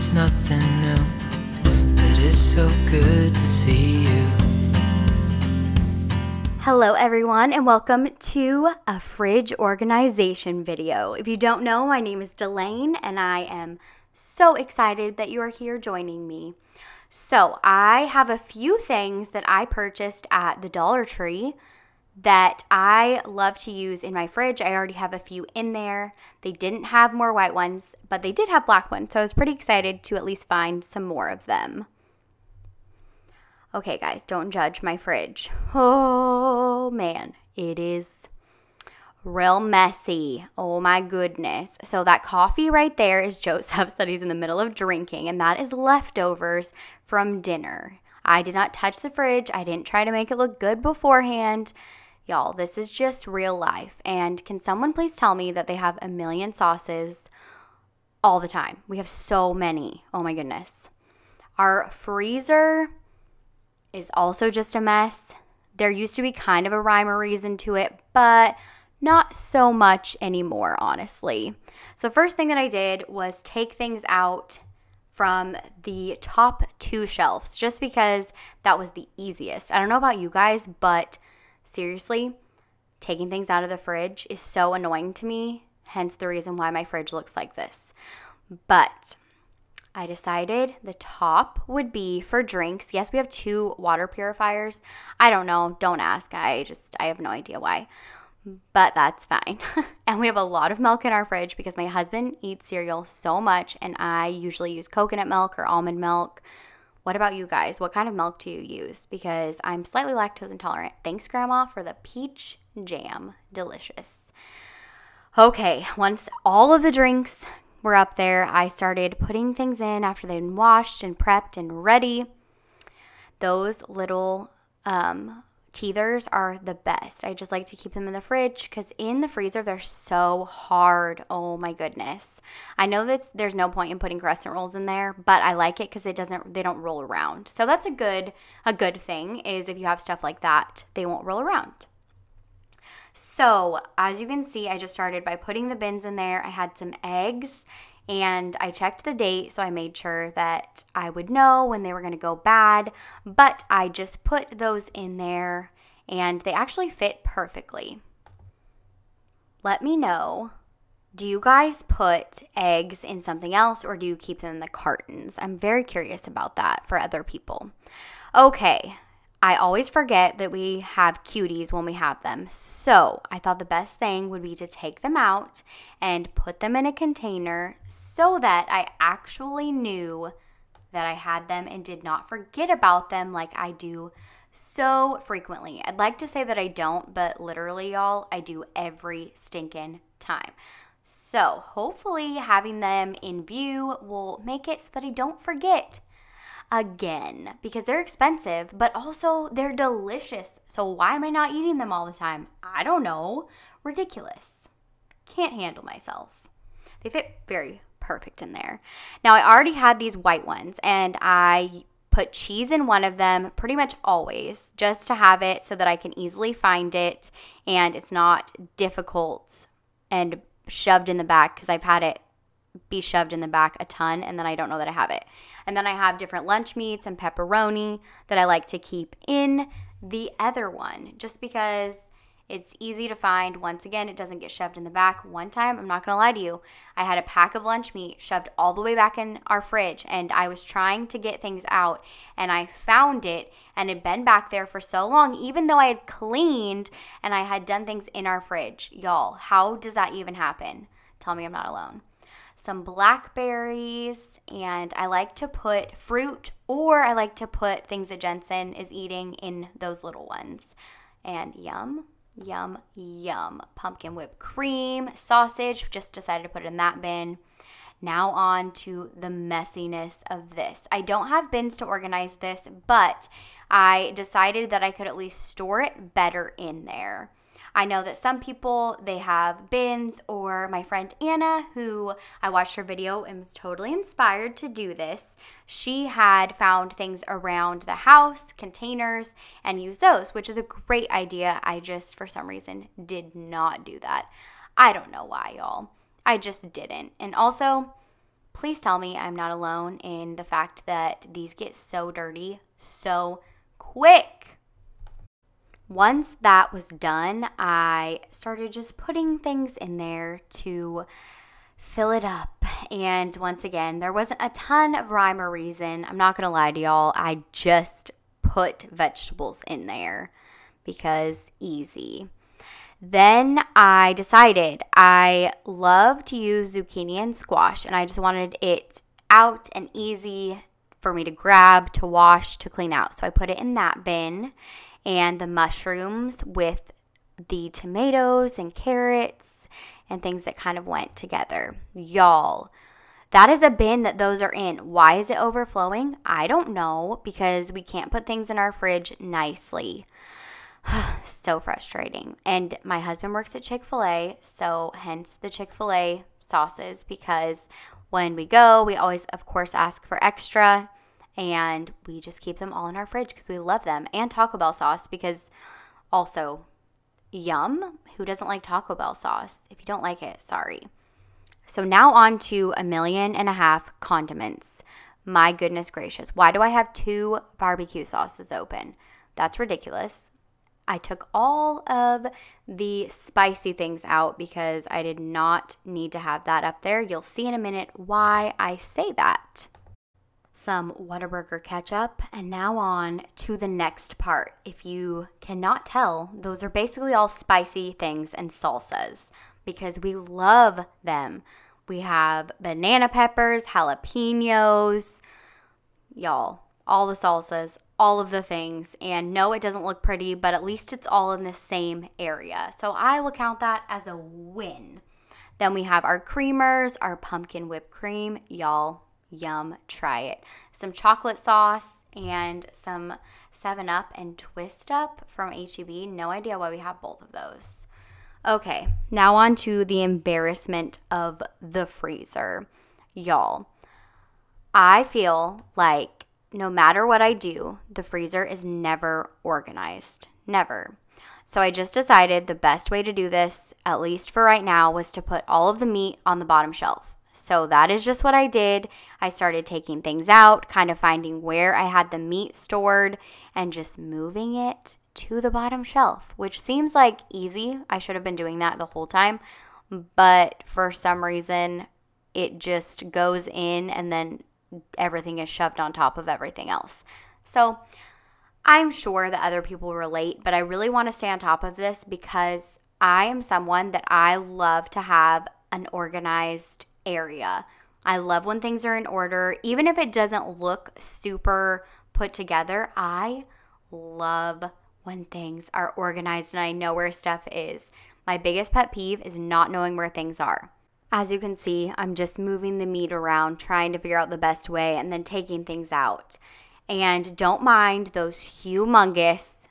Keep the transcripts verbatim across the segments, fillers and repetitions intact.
It's nothing new, but it's so good to see you. Hello everyone and welcome to a fridge organization video. If you don't know, my name is Delaine and I am so excited that you are here joining me. So I have a few things that I purchased at the Dollar Tree that I love to use in my fridge. I already have a few in there. They didn't have more white ones, but they did have black ones. So I was pretty excited to at least find some more of them. Okay guys, don't judge my fridge. Oh man, it is real messy. Oh my goodness. So that coffee right there is Joseph's that he's in the middle of drinking, and that is leftovers from dinner. I did not touch the fridge. I didn't try to make it look good beforehand. Y'all, this is just real life. And can someone please tell me that they have a million sauces all the time? We have so many. Oh my goodness. Our freezer is also just a mess. There used to be kind of a rhyme or reason to it, but not so much anymore, honestly. So first thing that I did was take things out from the top two shelves just because that was the easiest. I don't know about you guys, but seriously, taking things out of the fridge is so annoying to me, hence the reason why my fridge looks like this. But I decided the top would be for drinks. Yes, we have two water purifiers. I don't know, don't ask. I just, I have no idea why, but that's fine. And we have a lot of milk in our fridge because my husband eats cereal so much, and I usually use coconut milk or almond milk. What about you guys? What kind of milk do you use? Because I'm slightly lactose intolerant. Thanks, Grandma, for the peach jam. Delicious. Okay, once all of the drinks were up there, I started putting things in after they'd been washed and prepped and ready. Those little um teethers are the best. I just like to keep them in the fridge because in the freezer they're so hard. Oh my goodness. I know that there's no point in putting crescent rolls in there, but I like it because it doesn't they don't roll around. So that's a good a good thing, is if you have stuff like that, they won't roll around. So as you can see, I just started by putting the bins in there. I had some eggs and I checked the date, so I made sure that I would know when they were going to go bad, but I just put those in there and they actually fit perfectly. Let me know, do you guys put eggs in something else or do you keep them in the cartons? I'm very curious about that for other people. Okay, I always forget that we have cuties when we have them, so I thought the best thing would be to take them out and put them in a container so that I actually knew that I had them and did not forget about them like I do so frequently. I'd like to say that I don't, but literally, y'all, I do every stinking time. So hopefully having them in view will make it so that I don't forget again, because they're expensive, but also they're delicious. So why am I not eating them all the time? I don't know. Ridiculous. Can't handle myself. They fit very perfect in there. Now, I already had these white ones and I put cheese in one of them pretty much always just to have it so that I can easily find it and it's not difficult and shoved in the back, because I've had it be shoved in the back a ton and then I don't know that I have it. And then I have different lunch meats and pepperoni that I like to keep in the other one just because it's easy to find. Once again, it doesn't get shoved in the back. One time, I'm not gonna lie to you, I had a pack of lunch meat shoved all the way back in our fridge and I was trying to get things out and I found it and it had been back there for so long, even though I had cleaned and I had done things in our fridge. Y'all, how does that even happen? Tell me I'm not alone. Some blackberries, and I like to put fruit, or I like to put things that Jensen is eating in those little ones. And yum, yum, yum. Pumpkin whipped cream, sausage, just decided to put in that bin. Now on to the messiness of this. I don't have bins to organize this, but I decided that I could at least store it better in there. I know that some people, they have bins, or my friend Anna, who I watched her video and was totally inspired to do this. She had found things around the house, containers, and used those, which is a great idea. I just, for some reason, did not do that. I don't know why, y'all. I just didn't. And also, Please tell me I'm not alone in the fact that these get so dirty so quick. Once that was done, I started just putting things in there to fill it up. And once again, there wasn't a ton of rhyme or reason. I'm not going to lie to y'all. I just put vegetables in there because easy. Then I decided I love to use zucchini and squash, and I just wanted it out and easy for me to grab, to wash, to clean out. So I put it in that bin, and the mushrooms with the tomatoes and carrots and things that kind of went together. Y'all, that is a bin that those are in. Why is it overflowing? I don't know, because we can't put things in our fridge nicely. So frustrating. And my husband works at Chick-fil-A, so hence the Chick-fil-A sauces, because when we go, we always, of course, ask for extra, and we just keep them all in our fridge because we love them. And Taco Bell sauce, because also, yum. Who doesn't like Taco Bell sauce? If you don't like it, sorry. So now on to a million and a half condiments. My goodness gracious. Why do I have two barbecue sauces open? That's ridiculous. I took all of the spicy things out because I did not need to have that up there. You'll see in a minute why I say that. Some Whataburger ketchup, and now on to the next part. If you cannot tell, those are basically all spicy things and salsas because we love them. We have banana peppers, jalapenos, y'all, all the salsas, all of the things. And no, it doesn't look pretty, but at least it's all in the same area. So I will count that as a win. Then we have our creamers, our pumpkin whipped cream. Y'all, yum, try it. Some chocolate sauce and some seven up and Twist Up from H E B. No idea why we have both of those. Okay, now on to the embarrassment of the freezer. Y'all, I feel like no matter what I do, the freezer is never organized. Never. So I just decided the best way to do this, at least for right now, was to put all of the meat on the bottom shelf. So that is just what I did. I started taking things out, kind of finding where I had the meat stored, and just moving it to the bottom shelf, which seems like easy. I should have been doing that the whole time, but for some reason, it just goes in and then everything is shoved on top of everything else. So I'm sure that other people relate, but I really want to stay on top of this because I am someone that I love to have an organized area. I love when things are in order. Even if it doesn't look super put together, I love when things are organized and I know where stuff is. My biggest pet peeve is not knowing where things are. As you can see, I'm just moving the meat around, trying to figure out the best way, and then taking things out. And don't mind those humongous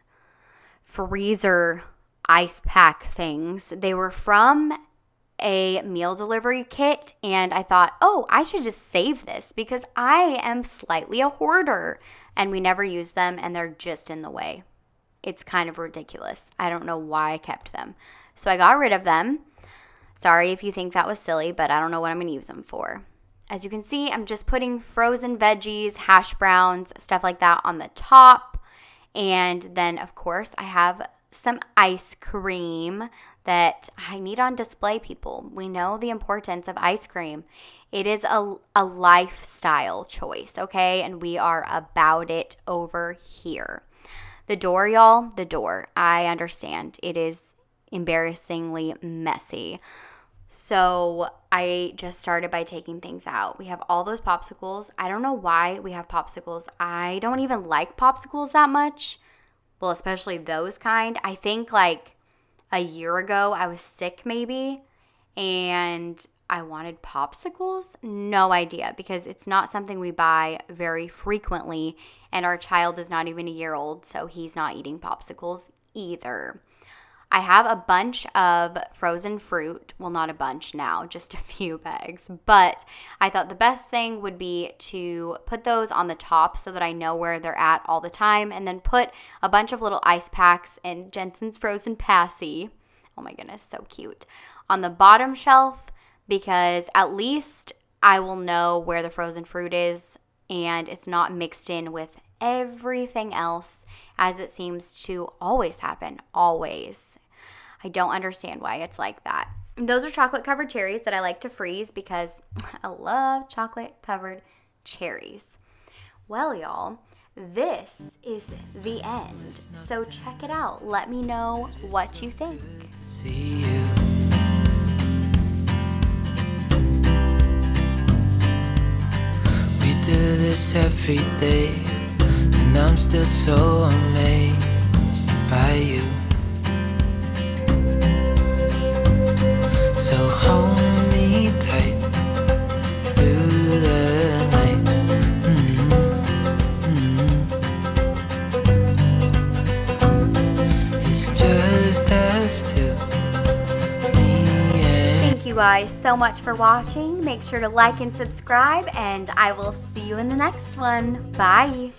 freezer ice pack things. They were from a meal delivery kit, and I thought, oh, I should just save this because I am slightly a hoarder, and we never use them, and they're just in the way. It's kind of ridiculous. I don't know why I kept them. So I got rid of them. Sorry if you think that was silly, but I don't know what I'm going to use them for. As you can see, I'm just putting frozen veggies, hash browns, stuff like that on the top. And then, of course, I have some ice cream that I need on display, people. We know the importance of ice cream. It is a, a lifestyle choice, okay? And we are about it over here. The door, y'all, the door. I understand. It is embarrassingly messy. So I just started by taking things out. We have all those popsicles. I don't know why we have popsicles. I don't even like popsicles that much. Well, especially those kind. I think like a year ago I was sick maybe and I wanted popsicles. No idea, because it's not something we buy very frequently, and our child is not even a year old, so he's not eating popsicles either. I have a bunch of frozen fruit. Well, not a bunch now, just a few bags. But I thought the best thing would be to put those on the top so that I know where they're at all the time. And then put a bunch of little ice packs and Jensen's frozen passy. Oh my goodness, so cute. On the bottom shelf, because at least I will know where the frozen fruit is and it's not mixed in with everything else, as it seems to always happen, always. I don't understand why it's like that. Those are chocolate covered cherries that I like to freeze because I love chocolate covered cherries. Well, y'all, this is the end. So check it out. Let me know what you think. We do this every day, and I'm still so amazed by you. So hold me tight through the night. Mm-hmm. Mm-hmm. It's just us two, me and... Thank you guys so much for watching. Make sure to like and subscribe, and I will see you in the next one. Bye.